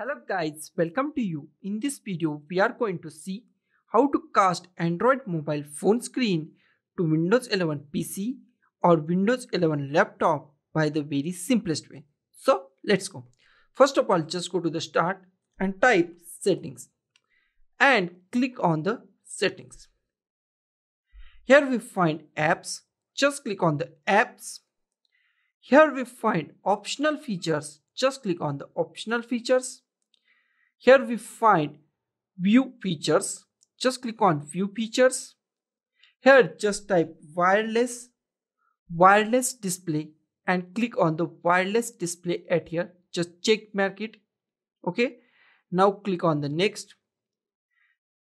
Hello guys, welcome to you. In this video, we are going to see how to cast Android mobile phone screen to Windows 11 PC or Windows 11 laptop by the very simplest way. So let's go. First of all, just go to the start and type settings and click on the settings. Here we find apps, just click on the apps. Here we find optional features, just click on the optional features. Here we find view features, just click on view features. Here just type wireless display and click on the wireless display at here, just check mark it. Okay, now click on the next.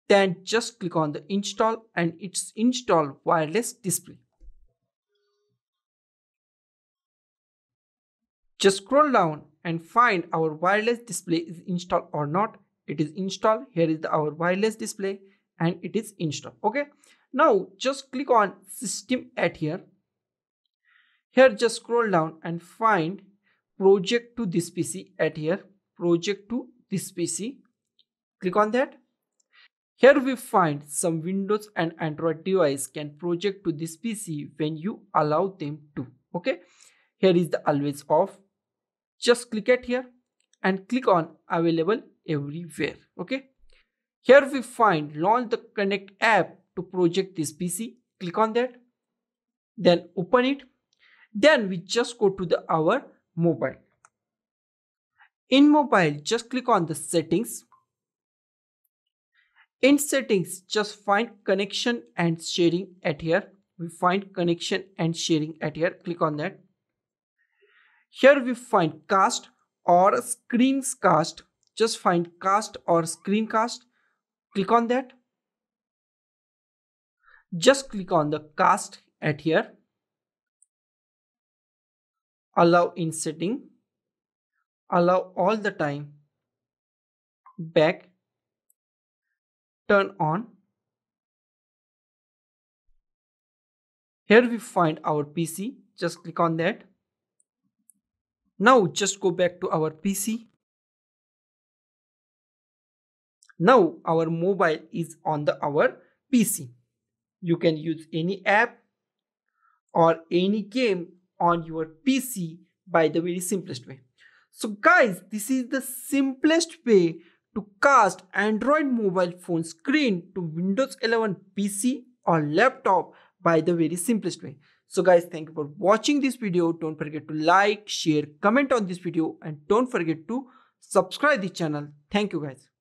Then just click on the install and it's install wireless display. Just scroll down and find our wireless display is installed or not. It is installed. Here is our wireless display and it is installed. Okay. Now just click on system at here. Here just scroll down and find project to this PC at here. Project to this PC. Click on that. Here we find some Windows and Android device can project to this PC when you allow them to. Okay. Here is the always off. Just click at here and click on available everywhere. Okay. Here we find launch the connect app to project this PC. Click on that. Then open it. Then we just go to our mobile. In mobile, just click on the settings. In settings, just find connection and sharing at here. We find connection and sharing at here. Click on that. Here we find cast or screencast. Just find cast or screencast. Click on that. Just click on the cast at here. Allow in setting. Allow all the time. Back. Turn on. Here we find our PC. Just click on that. Now just go back to our PC. Now our mobile is on our PC. You can use any app or any game on your PC by the very simplest way. So guys, this is the simplest way to cast Android mobile phone screen to Windows 11 PC or laptop by the very simplest way. So guys, thank you for watching this video. Don't forget to like, share, comment on this video and don't forget to subscribe the channel. Thank you guys.